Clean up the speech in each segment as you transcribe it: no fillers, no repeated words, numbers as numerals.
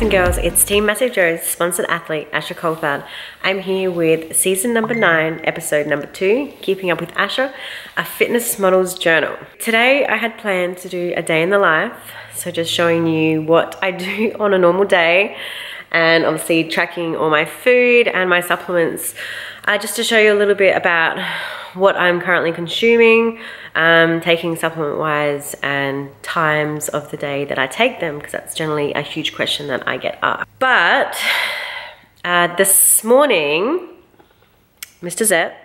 guys and girls, it's Team Massive Joes sponsored athlete Asha Coulthard. I'm here with season number 9, episode number 2, Keeping Up With Asha, a fitness model's journal. Today I had planned to do a day in the life, so just showing you what I do on a normal day and obviously tracking all my food and my supplements, just to show you a little bit about what I'm currently consuming, taking supplement wise, and times of the day that I take them, because that's generally a huge question that I get asked. But this morning, Mr. Zepp,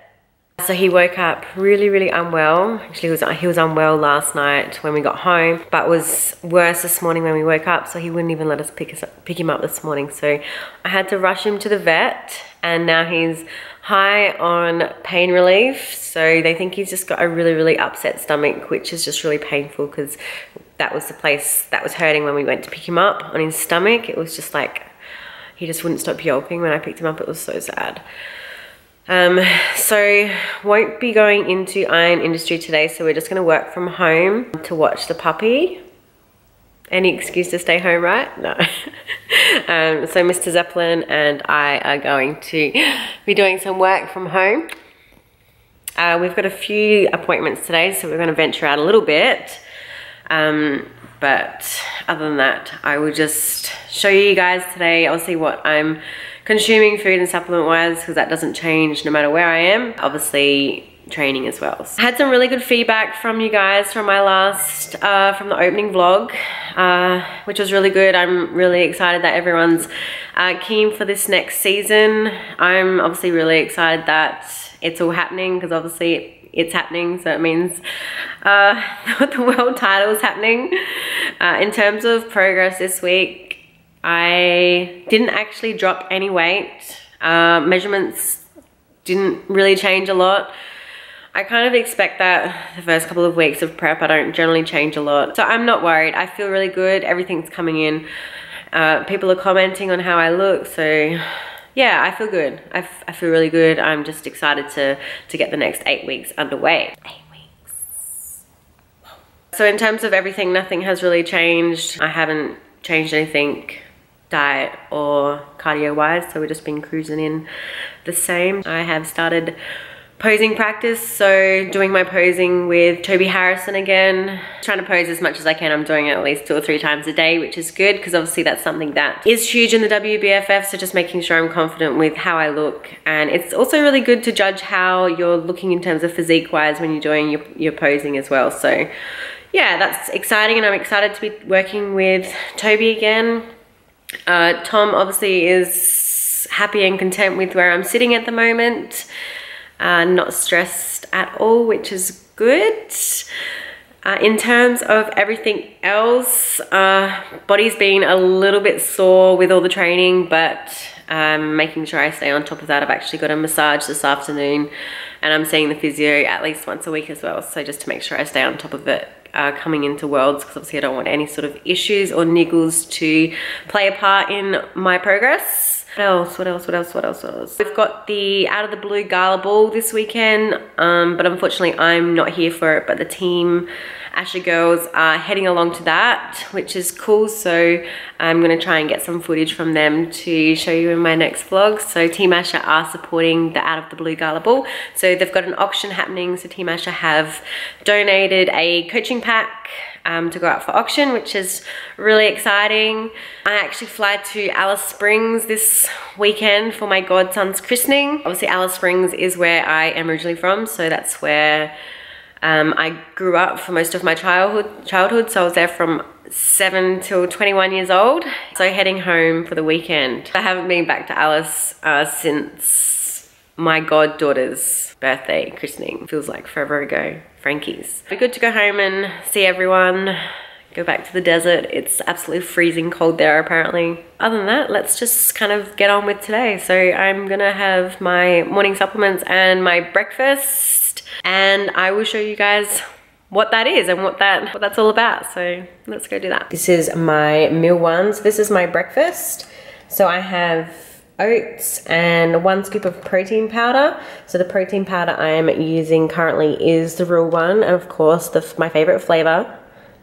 so he woke up really unwell. Actually he was unwell last night when we got home, but was worse this morning when we woke up, so he wouldn't even let us pick him up this morning, so I had to rush him to the vet. And now he's high on pain relief, so they think he's just got a really upset stomach, which is just really painful, because that was the place that was hurting when we went to pick him up. On his stomach, it was just like, he just wouldn't stop yelping when I picked him up. It was so sad. So won't be going into Iron Industry today, so we're just gonna work from home to watch the puppy. Any excuse to stay home, right? No. So Mr. Zeppelin and I are going to be doing some work from home. We've got a few appointments today, so we're going to venture out a little bit. But other than that, I will just show you guys today, obviously, what I'm consuming food and supplement-wise, because that doesn't change no matter where I am. Obviously, training as well. So I had some really good feedback from you guys from my last, from the opening vlog, which was really good. I'm really excited that everyone's keen for this next season. I'm obviously really excited that it's all happening, because obviously it's happening, so it means the world title is happening. In terms of progress this week, I didn't actually drop any weight. Measurements didn't really change a lot. I kind of expect that the first couple of weeks of prep, I don't generally change a lot. So I'm not worried. I feel really good. Everything's coming in. People are commenting on how I look. So yeah, I feel good. I feel really good. I'm just excited to get the next 8 weeks underway. 8 weeks. So in terms of everything, nothing has really changed. I haven't changed anything diet or cardio wise. So we've just been cruising in the same. I have started posing practice, so doing my posing with Toby Harrison again. Trying to pose as much as I can. I'm doing it at least 2 or 3 times a day, which is good, because obviously that's something that is huge in the WBFF, so just making sure I'm confident with how I look. And it's also really good to judge how you're looking in terms of physique-wise when you're doing your posing as well. So yeah, that's exciting, and I'm excited to be working with Toby again. Tom obviously is happy and content with where I'm sitting at the moment. Not stressed at all, which is good. In terms of everything else, body's been a little bit sore with all the training, but making sure I stay on top of that. I've actually got a massage this afternoon, and I'm seeing the physio at least once a week as well, so just to make sure I stay on top of it coming into Worlds, because obviously I don't want any sort of issues or niggles to play a part in my progress. What else? We've got the Out of the Blue Gala Ball this weekend, but unfortunately I'm not here for it, but the Team Asha girls are heading along to that, which is cool, so I'm going to try and get some footage from them to show you in my next vlog. So Team Asha are supporting the Out of the Blue Gala Ball, so they've got an auction happening, so Team Asha have donated a coaching pack to go out for auction, which is really exciting. I actually fly to Alice Springs this weekend for my godson's christening. Obviously Alice Springs is where I am originally from, so that's where I grew up for most of my childhood, so I was there from 7 till 21 years old. So heading home for the weekend. I haven't been back to Alice since my goddaughter's birthday christening. Feels like forever ago. Frankie's. It'd be good to go home and see everyone, go back to the desert. It's absolutely freezing cold there apparently. Other than that, let's just kind of get on with today. So I'm gonna have my morning supplements and my breakfast, and I will show you guys what that is and what that's all about. So let's go do that. This is my meal ones. This is my breakfast. So I have oats and 1 scoop of protein powder. So the protein powder I am using currently is the Rule One, and of course my favorite flavor,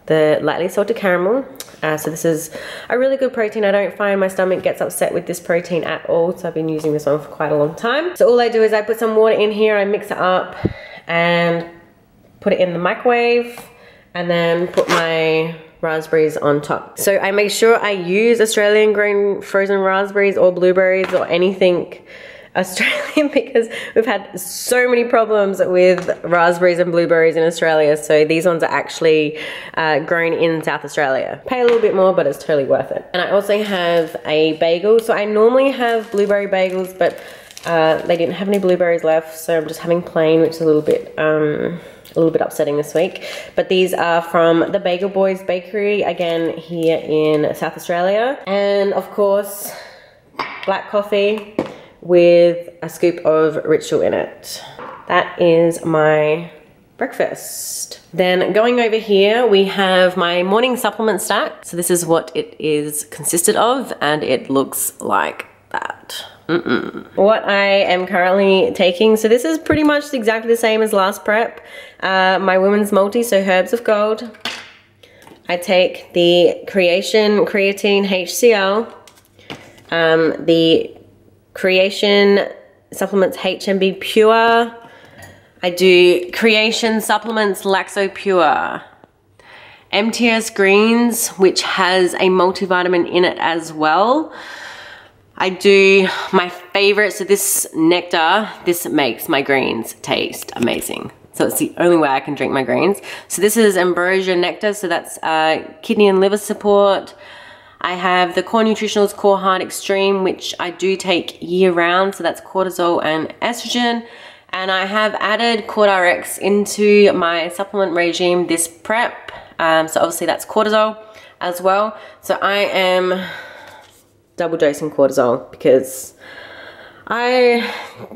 the lightly salted caramel. So this is a really good protein. I don't find my stomach gets upset with this protein at all, so I've been using this one for quite a long time. So all I do is I put some water in here, I mix it up and put it in the microwave, and then put my raspberries on top. So I make sure I use Australian grown frozen raspberries or blueberries or anything Australian, because we've had so many problems with raspberries and blueberries in Australia. So these ones are actually grown in South Australia. Pay a little bit more, but it's totally worth it. And I also have a bagel. So I normally have blueberry bagels, but they didn't have any blueberries left, so I'm just having plain, which is a little bit upsetting this week. But these are from the Bagel Boys Bakery, again here in South Australia. And of course, black coffee with a scoop of Ritual in it. That is my breakfast. Then going over here, we have my morning supplement stack. So this is what it is consisted of, and it looks like that. What I am currently taking, so this is pretty much exactly the same as last prep. My women's multi, so Herbs of Gold. I take the Creation Creatine HCL, the Creation Supplements HMB Pure. I do Creation Supplements Laxo Pure. MTS Greens, which has a multivitamin in it as well. I do my favorite, so this nectar, this makes my greens taste amazing. So it's the only way I can drink my greens. So this is Ambrosia Nectar, so that's kidney and liver support. I have the Core Nutritionals Core Heart Extreme, which I do take year round, so that's cortisol and estrogen. And I have added Cortirex into my supplement regime this prep. So obviously that's cortisol as well. So I am double dosing cortisol because I'm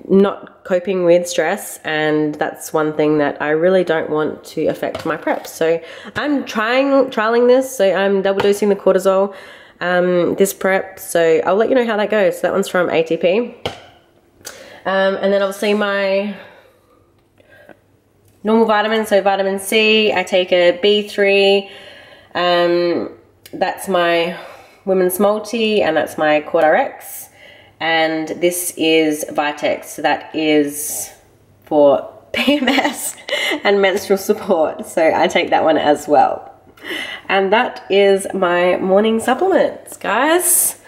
not coping with stress, and that's one thing that I really don't want to affect my prep. So I'm trialing this, so I'm double dosing the cortisol this prep, so I'll let you know how that goes. So that one's from ATP. And then obviously my normal vitamins, so vitamin C, I take a B3, that's my women's multi, and that's my Cortirex, and this is Vitex, so that is for PMS and menstrual support, so I take that one as well. And that is my morning supplements, guys.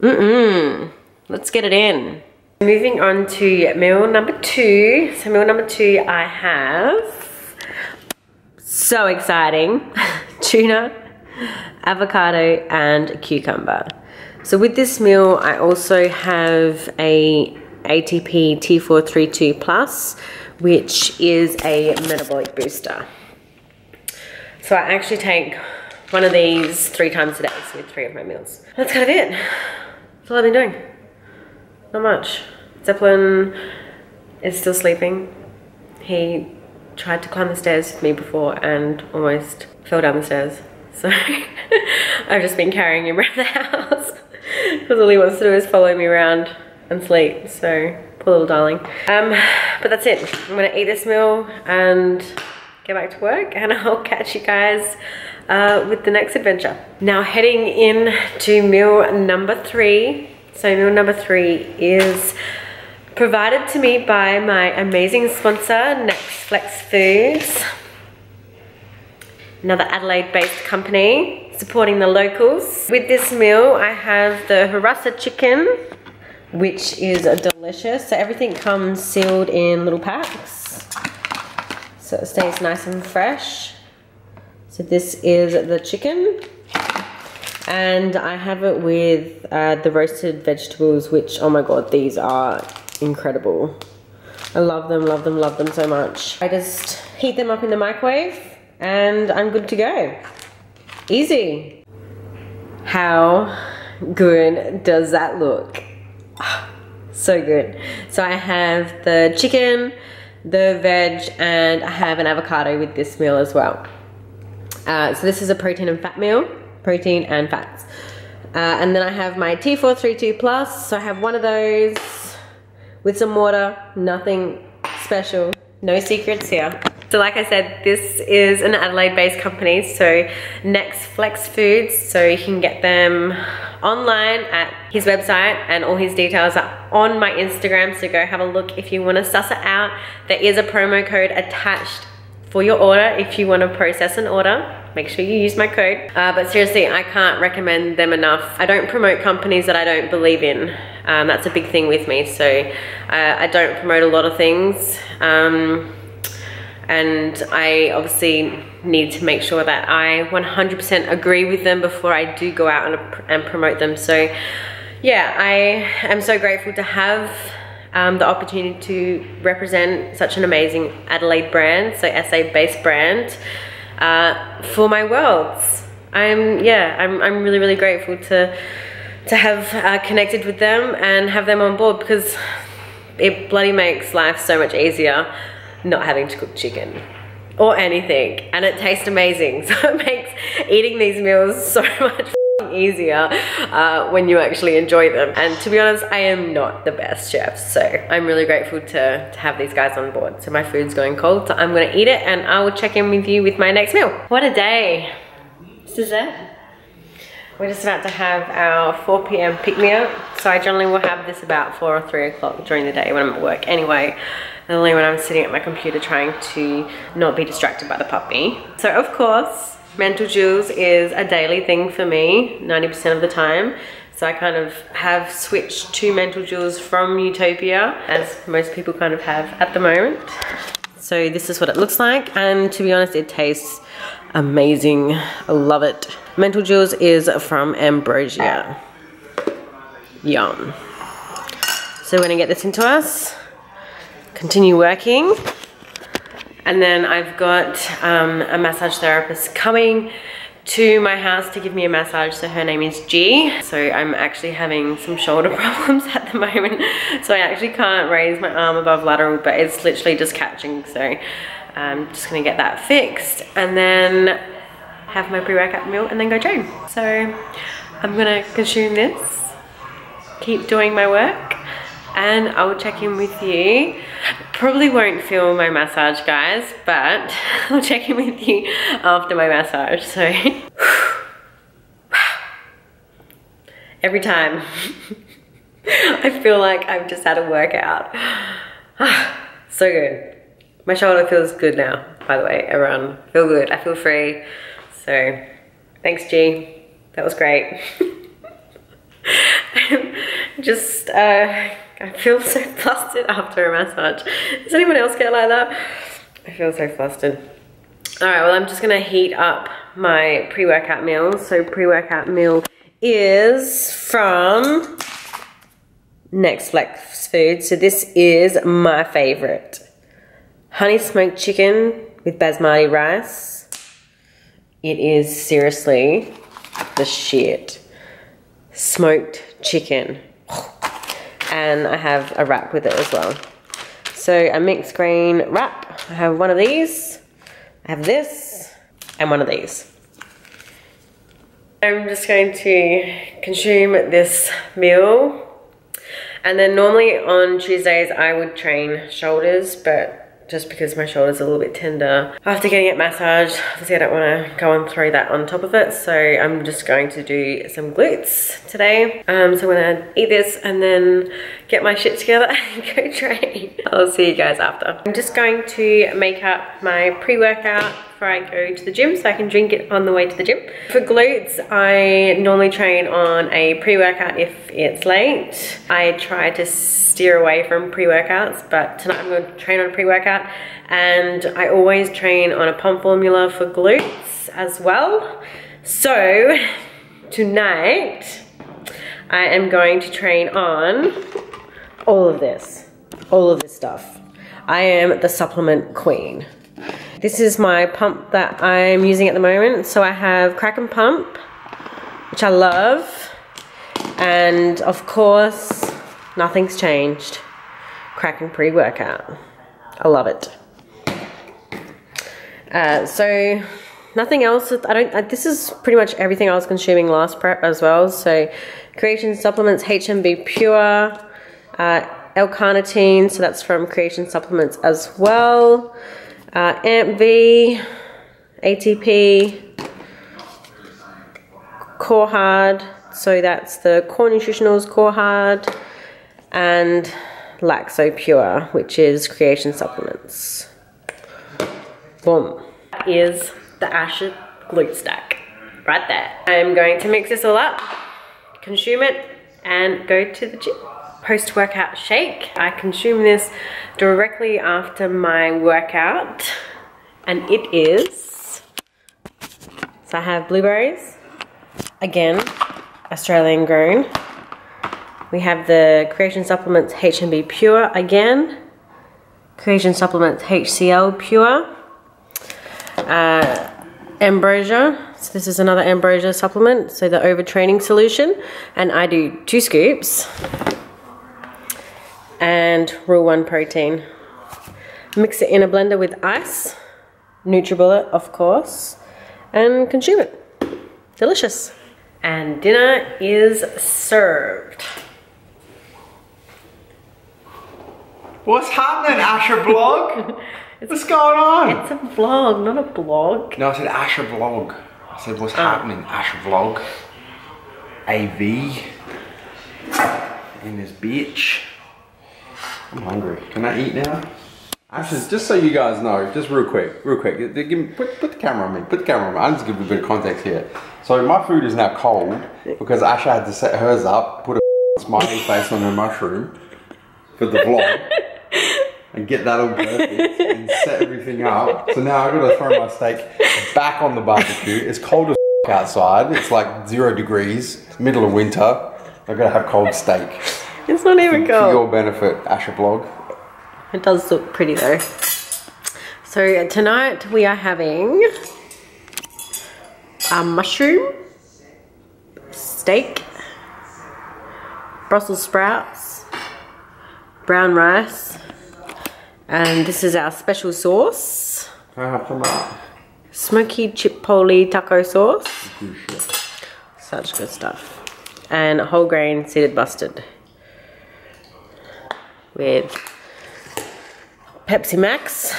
Let's get it in. Moving on to meal number two. So meal number two, I have, so exciting, tuna, avocado and cucumber. So with this meal I also have a ATP T432 plus, which is a metabolic booster. So I actually take one of these 3 times a day, so with 3 of my meals. That's kind of it. That's all I've been doing. Not much. Zeppelin is still sleeping. He tried to climb the stairs with me before and almost fell down the stairs. So I've just been carrying him around the house because all he wants to do is follow me around and sleep. So poor little darling. But that's it. I'm gonna eat this meal and get back to work, and I'll catch you guys with the next adventure. Now heading in to meal number 3. So meal number 3 is provided to me by my amazing sponsor, Next Flex Foods. Another Adelaide-based company supporting the locals. With this meal, I have the Harissa chicken, which is delicious. So everything comes sealed in little packs, so it stays nice and fresh. So this is the chicken, and I have it with the roasted vegetables, which, oh my god, these are incredible. I love them, love them, love them so much. I just heat them up in the microwave, and I'm good to go. Easy. How good does that look? Oh, so good. So I have the chicken, the veg, and I have an avocado with this meal as well. So this is a protein and fat meal, protein and fats. And then I have my T432 plus, so I have one of those with some water, nothing special, no secrets here. So So like I said, this is an Adelaide-based company, so Next Flex Foods, so you can get them online at his website, and all his details are on my Instagram, so go have a look if you want to suss it out. There is a promo code attached for your order if you want to process an order. Make sure you use my code. But seriously, I can't recommend them enough. I don't promote companies that I don't believe in. That's a big thing with me. So I don't promote a lot of things. And I obviously need to make sure that I 100% agree with them before I do go out and promote them. So yeah, I am so grateful to have the opportunity to represent such an amazing Adelaide brand, so SA-based brand, for my worlds. I'm really, really grateful to have connected with them and have them on board, because it bloody makes life so much easier not having to cook chicken or anything, and it tastes amazing, so it makes eating these meals so much easier when you actually enjoy them. And to be honest, I am not the best chef, so I'm really grateful to have these guys on board. So my food's going cold, so I'm gonna eat it, and I will check in with you with my next meal. What a day. This is it. We're just about to have our 4 p.m. pick me up, so I generally will have this about 4 or 3 o'clock during the day when I'm at work anyway, and only when I'm sitting at my computer trying to not be distracted by the puppy. So of course, mental jewels is a daily thing for me 90% of the time, so I kind of have switched to mental jewels from Utopia, as most people kind of have at the moment. So this is what it looks like, and to be honest, it tastes amazing. I love it. Mental jewels is from Ambrosia. Yum. So we're gonna get this into us, continue working. And then I've got a massage therapist coming to my house to give me a massage. So her name is G. So I'm actually having some shoulder problems at the moment. So I actually can't raise my arm above lateral, but it's literally just catching. So I'm just gonna get that fixed and then have my pre-workout meal and then go train. So I'm gonna consume this, keep doing my work, and I will check in with you. Probably won't film my massage, guys, but I'll check in with you after my massage. So every time I feel like I've just had a workout. So good. My shoulder feels good now, by the way, everyone. I feel good, I feel free. So thanks, G, that was great. Just I feel so flustered after a massage. Does anyone else get like that? I feel so flustered. All right, well, I'm just gonna heat up my pre-workout meal. So pre-workout meal is from Next Flex Foods. So this is my favorite. Honey smoked chicken with basmati rice. It is seriously the shit. Smoked chicken. And I have a wrap with it as well. So a mixed green wrap. I have one of these, I have this, and one of these. I'm just going to consume this meal. And then normally on Tuesdays I would train shoulders, but just because my shoulders are a little bit tender after getting it massaged, obviously I don't want to go and throw that on top of it. So I'm just going to do some glutes today. So I'm gonna eat this and then get my shit together and go train. I'll see you guys after. I'm just going to make up my pre-workout before I go to the gym so I can drink it on the way to the gym. For glutes, I normally train on a pre-workout if it's late. I try to steer away from pre-workouts, but tonight I'm gonna train on a pre-workout, and I always train on a pump formula for glutes as well. So tonight, I am going to train on all of this stuff. I am the supplement queen. This is my pump that I'm using at the moment. So I have Kraken Pump, which I love. And of course, nothing's changed. Kraken pre-workout. I love it. So nothing else. This is pretty much everything I was consuming last prep as well. So Creation Supplements, HMB Pure, L-carnitine, so that's from Creation Supplements as well. AMP-V, ATP, Core Hard. So that's the Core Nutritionals, Core Hard, and Lacto Pure, which is Creation Supplements. Boom. That is the Asha glute stack right there. I'm going to mix this all up, consume it, and go to the gym. Post-workout shake. I consume this directly after my workout, and it is, so I have blueberries, again, Australian grown. We have the Creation Supplements H&B Pure, again, Creation Supplements HCL Pure, Ambrosia. So this is another Ambrosia supplement, so the overtraining solution, and I do 2 scoops. And Rule One protein. Mix it in a blender with ice, Nutribullet of course, and consume it. Delicious. And dinner is served. What's happening, Asha Blog? What's going on? It's a vlog, not a blog. No, I said Asha Blog. I said what's happening, Asha Vlog. AV in this bitch. I'm hungry. Can I eat now? Asha, just so you guys know, just real quick. Put the camera on me. Put the camera on me. I'm just giving a bit of context here. So my food is now cold because Asha had to set hers up, put a smiley face on her mushroom for the vlog, and get that all perfect and set everything up. So now I've got to throw my steak back on the barbecue. It's cold as outside. It's like 0 degrees, middle of winter. I've got to have cold steak. It's not even cold. For your benefit, Asha Blog. It does look pretty though. So tonight we are having a mushroom, steak, Brussels sprouts, brown rice, and this is our special sauce. Smoky chipotle taco sauce. Such good stuff. And whole grain seeded mustard. With Pepsi Max,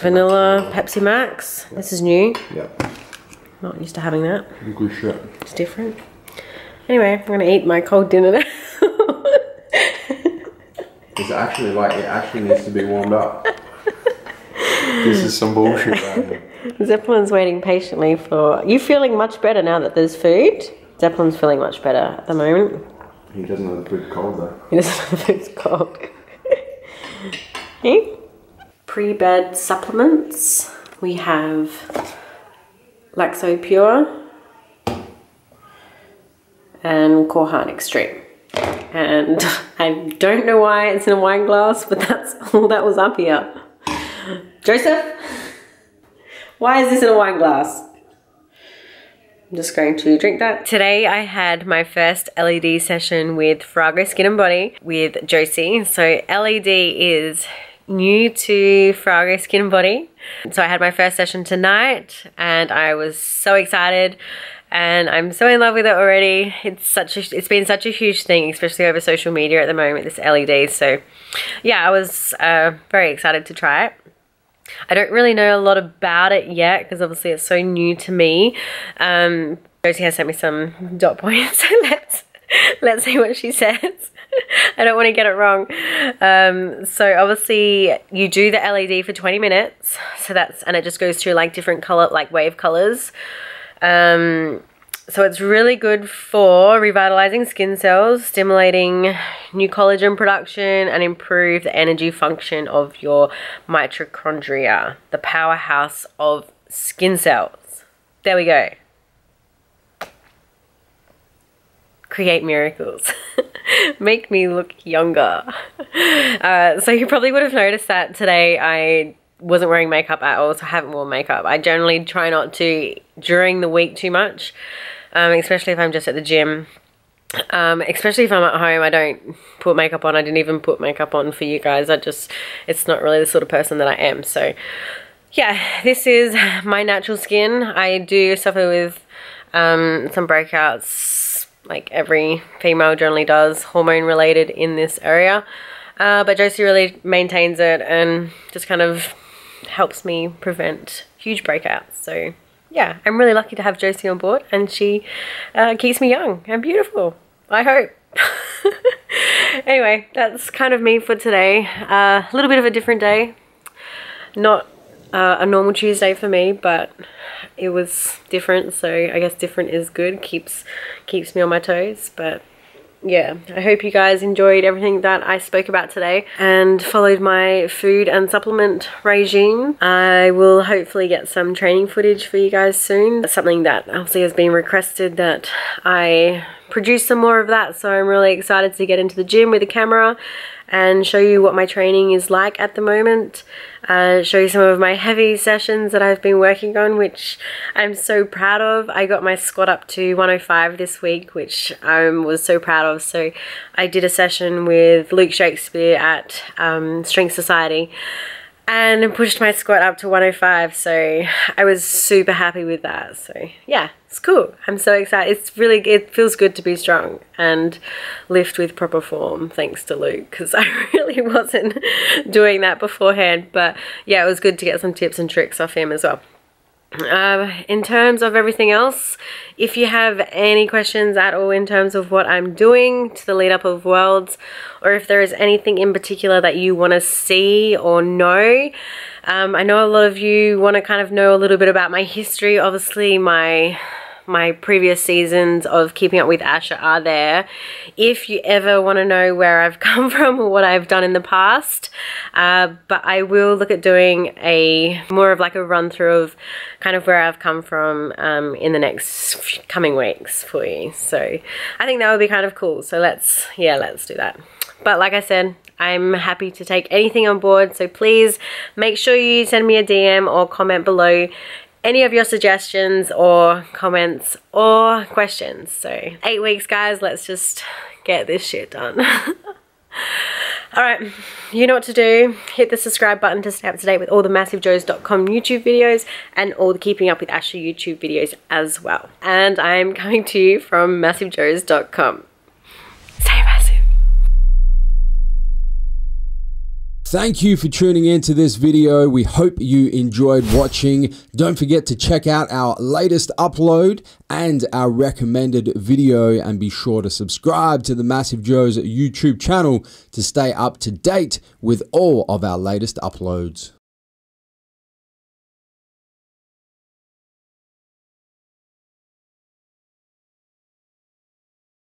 vanilla Pepsi Max. Yep. This is new. Yeah, not used to having that. Good shit. It's different. Anyway, I'm gonna eat my cold dinner now. It's actually like it actually needs to be warmed up. This is some bullshit right here. Zeppelin's waiting patiently for. You feeling much better now that there's food? Zeppelin's feeling much better at the moment. He doesn't know the food's cold though. He doesn't know the food's cold. Hey? Pre-bed supplements. We have Lacto Pure and Core Heart Extreme. And I don't know why it's in a wine glass, but that's all that was up here. Joseph, why is this in a wine glass? I'm just going to drink that. Today I had my first LED session with Fraga Skin and Body with Josie. So LED is new to Fraga Skin and Body. So I had my first session tonight and I was so excited and I'm so in love with it already. It's been such a huge thing, especially over social media at the moment, this LED. So yeah, I was very excited to try it. I don't really know a lot about it yet because obviously it's so new to me. Josie has sent me some dot points, so let's see what she says. I don't want to get it wrong. So obviously you do the LED for 20 minutes. So that's, and it just goes through like different color, like wave colors. So it's really good for revitalizing skin cells, stimulating new collagen production, and improve the energy function of your mitochondria, the powerhouse of skin cells. There we go. Create miracles. Make me look younger. So you probably would have noticed that today I wasn't wearing makeup at all, so I haven't worn makeup. I generally try not to during the week too much. Especially if I'm just at the gym, especially if I'm at home, I don't put makeup on. I didn't even put makeup on for you guys. It's not really the sort of person that I am. So yeah, this is my natural skin. I do suffer with some breakouts like every female generally does, hormone related in this area. But Josie really maintains it and just kind of helps me prevent huge breakouts. So yeah, I'm really lucky to have Josie on board, and she keeps me young and beautiful, I hope. Anyway, that's kind of me for today. A little bit of a different day, not a normal Tuesday for me, but it was different, so I guess different is good. Keeps me on my toes. But yeah, I hope you guys enjoyed everything that I spoke about today and followed my food and supplement regime. I will hopefully get some training footage for you guys soon. That's something that obviously has been requested, that I produce some more of that, so I'm really excited to get into the gym with a camera and show you what my training is like at the moment. Show you some of my heavy sessions that I've been working on, which I'm so proud of. I got my squat up to 105 this week, which I was so proud of. So I did a session with Luke Shakespeare at Strength Society and pushed my squat up to 105, so I was super happy with that. So yeah, it's cool. I'm so excited. It's really, it feels good to be strong and lift with proper form, thanks to Luke, because I really wasn't doing that beforehand. But yeah, it was good to get some tips and tricks off him as well. In terms of everything else, if you have any questions at all in terms of what I'm doing to the lead up of Worlds, or if there is anything in particular that you want to see or know, I know a lot of you want to kind of know a little bit about my history. Obviously my previous seasons of Keeping Up With Asha are there. If you ever want to know where I've come from or what I've done in the past, but I will look at doing a more of like a run through of kind of where I've come from in the next coming weeks for you. So I think that would be kind of cool. So let's do that. But like I said, I'm happy to take anything on board. So please make sure you send me a DM or comment below any of your suggestions or comments or questions. So 8 weeks, guys, let's just get this shit done. All right, you know what to do. Hit the subscribe button to stay up to date with all the massivejoes.com YouTube videos and all the Keeping Up With Asha YouTube videos as well. And I'm coming to you from massivejoes.com. Stay massive. Thank you for tuning into this video. We hope you enjoyed watching. Don't forget to check out our latest upload and our recommended video, and be sure to subscribe to the Massive Joes YouTube channel to stay up to date with all of our latest uploads.